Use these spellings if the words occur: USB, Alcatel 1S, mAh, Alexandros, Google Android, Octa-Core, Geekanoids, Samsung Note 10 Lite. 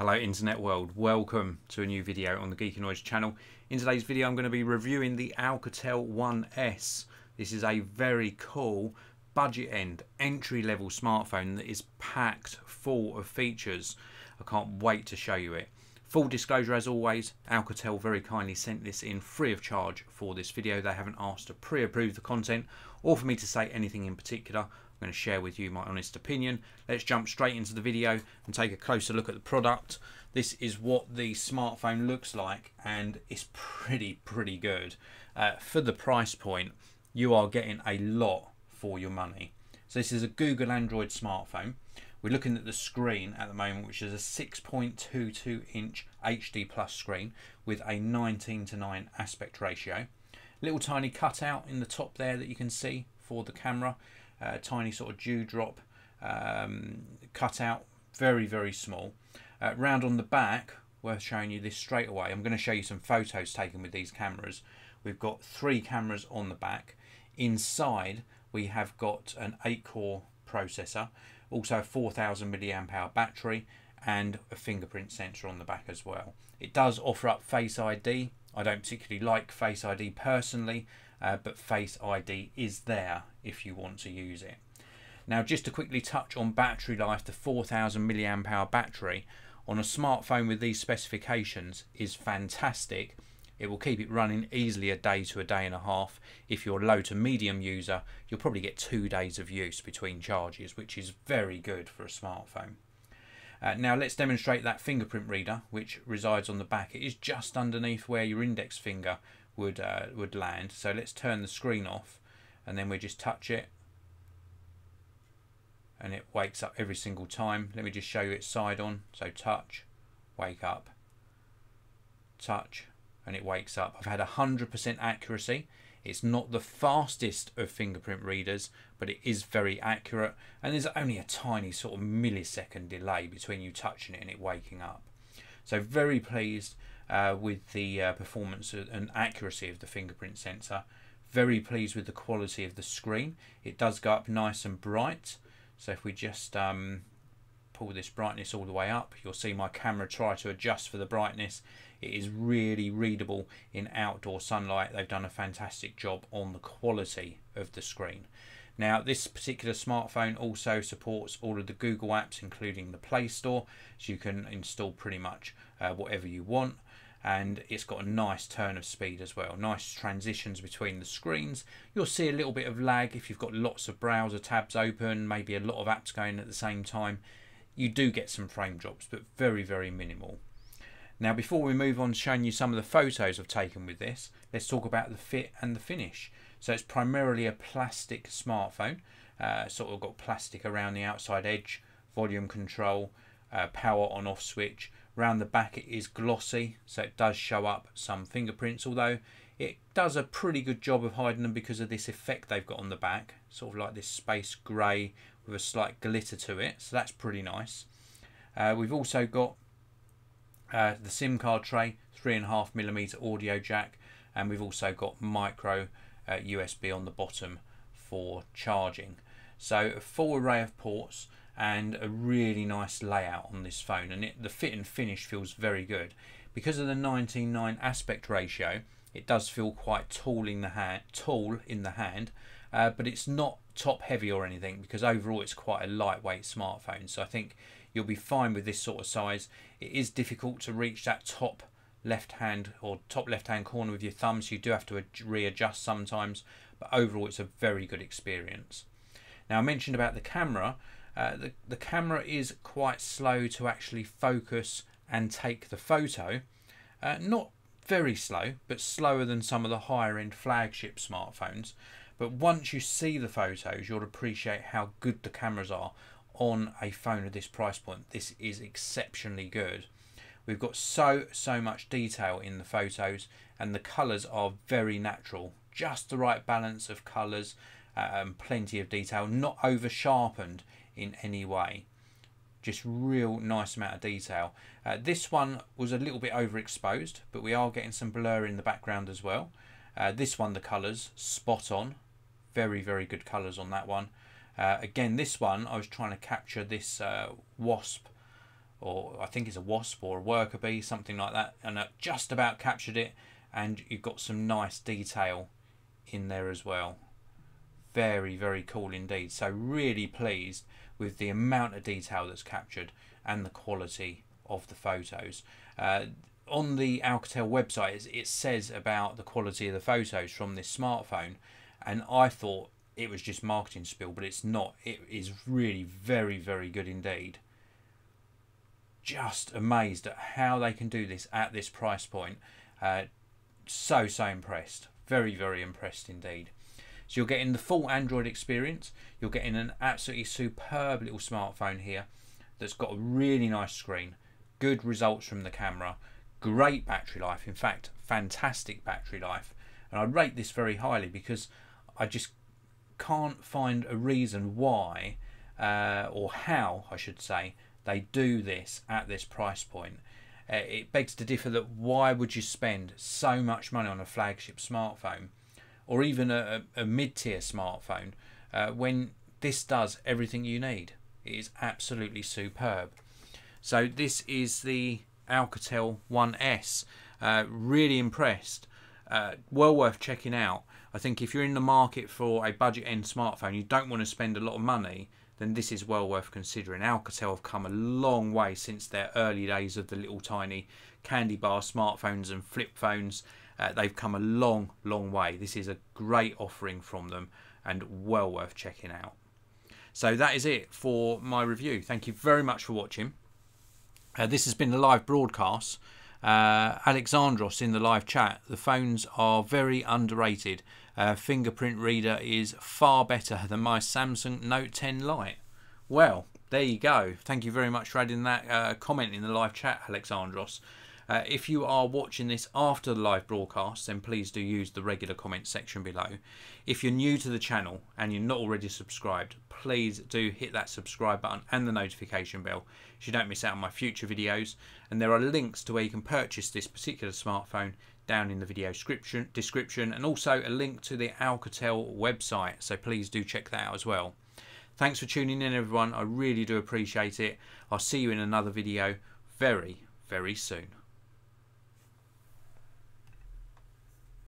Hello internet world, welcome to a new video on the Geekanoids channel. In today's video I'm going to be reviewing the Alcatel 1S. This is a very cool budget end, entry level smartphone that is packed full of features. I can't wait to show you it. Full disclosure as always, Alcatel very kindly sent this in free of charge for this video. They haven't asked to pre-approve the content or for me to say anything in particular. I'm going to share with you my honest opinion. Let's jump straight into the video and take a closer look at the product. This is what the smartphone looks like, and it's pretty good. For the price point, you are getting a lot for your money. So this is a Google Android smartphone. We're looking at the screen at the moment, which is a 6.22 inch HD+ screen with a 19:9 aspect ratio. Little tiny cutout in the top there that you can see for the camera. Tiny sort of dewdrop cutout, very small. Round on the back, worth showing you this straight away. I'm going to show you some photos taken with these cameras. We've got three cameras on the back. Inside we have got an 8-core processor, also a 4000 milliamp hour battery and a fingerprint sensor on the back as well. It does offer up Face ID. I don't particularly like Face ID personally, but Face ID is there if you want to use it. Now, just to quickly touch on battery life, the 4000 milliamp hour battery on a smartphone with these specifications is fantastic. It will keep it running easily a day to a day and a half. If you're a low to medium user, you'll probably get 2 days of use between charges, which is very good for a smartphone. Now let's demonstrate that fingerprint reader, which resides on the back. It is just underneath where your index finger would land. So let's turn the screen off, and then we just touch it, and it wakes up every single time. Let me just show you it side on. So touch, wake up, touch, and it wakes up. I've had 100% accuracy. It's not the fastest of fingerprint readers, but it is very accurate, and there's only a tiny sort of millisecond delay between you touching it and it waking up. So very pleased with the performance and accuracy of the fingerprint sensor. Very pleased with the quality of the screen. It does go up nice and bright. So if we just pull this brightness all the way up, you'll see my camera try to adjust for the brightness. It is really readable in outdoor sunlight. They've done a fantastic job on the quality of the screen. Now, this particular smartphone also supports all of the Google apps, including the Play Store, so you can install pretty much whatever you want. And it's got a nice turn of speed as well, nice transitions between the screens. You'll see a little bit of lag if you've got lots of browser tabs open, maybe a lot of apps going at the same time. You do get some frame drops, but very minimal. Now, before we move on to showing you some of the photos I've taken with this, let's talk about the fit and the finish. So it's primarily a plastic smartphone, sort of got plastic around the outside edge, volume control, power on off switch. Round the back it is glossy, so it does show up some fingerprints, although it does a pretty good job of hiding them because of this effect they've got on the back, sort of like this space grey with a slight glitter to it, so that's pretty nice. We've also got the SIM card tray, 3.5mm audio jack, and we've also got micro USB on the bottom for charging. So a full array of ports and a really nice layout on this phone, and the fit and finish feels very good. Because of the 19:9 aspect ratio, it does feel quite tall in the hand, but it's not top heavy or anything, because overall it's quite a lightweight smartphone, so I think you'll be fine with this sort of size. It is difficult to reach that top left hand or top left hand corner with your thumb, so you do have to readjust sometimes, but overall it's a very good experience. Now, I mentioned about the camera. The camera is quite slow to actually focus and take the photo. Not very slow, but slower than some of the higher end flagship smartphones. But once you see the photos, you'll appreciate how good the cameras are on a phone at this price point. This is exceptionally good. We've got so much detail in the photos, and the colours are very natural. Just the right balance of colours, plenty of detail, not over sharpened in any way. Just real nice amount of detail. This one was a little bit overexposed, but we are getting some blur in the background as well. This one, the colours, spot on. Very good colours on that one. Again, this one I was trying to capture this wasp or I think it's a wasp or a worker bee, something like that, and that just about captured it. And you've got some nice detail in there as well. Very, very cool indeed. So really pleased with the amount of detail that's captured and the quality of the photos. On the Alcatel website, it says about the quality of the photos from this smartphone, and I thought it was just marketing spiel, but it's not. It is really very, very good indeed. Just amazed at how they can do this at this price point. So impressed. Very, very impressed indeed. So you're getting the full Android experience. You're getting an absolutely superb little smartphone here that's got a really nice screen, good results from the camera, great battery life, in fact fantastic battery life, and I rate this very highly because I just can't find a reason why or how I should say they do this at this price point. It begs to differ that why would you spend so much money on a flagship smartphone or even a mid-tier smartphone when this does everything you need. It is absolutely superb. So this is the Alcatel 1S. Really impressed. Well worth checking out. I think if you're in the market for a budget end smartphone, you don't want to spend a lot of money, then this is well worth considering. Alcatel have come a long way since their early days of the little tiny candy bar smartphones and flip phones. They've come a long, long way. This is a great offering from them and well worth checking out. So that is it for my review. Thank you very much for watching. This has been the live broadcast. Alexandros in the live chat, the phones are very underrated. Fingerprint reader is far better than my Samsung Note 10 Lite. Well, there you go. Thank you very much for adding that comment in the live chat, Alexandros. If you are watching this after the live broadcast, then please do use the regular comment section below. If you're new to the channel and you're not already subscribed, please do hit that subscribe button and the notification bell so you don't miss out on my future videos. And there are links to where you can purchase this particular smartphone down in the video description, and also a link to the Alcatel website, so please do check that out as well. Thanks for tuning in, everyone. I really do appreciate it. I'll see you in another video very, very soon.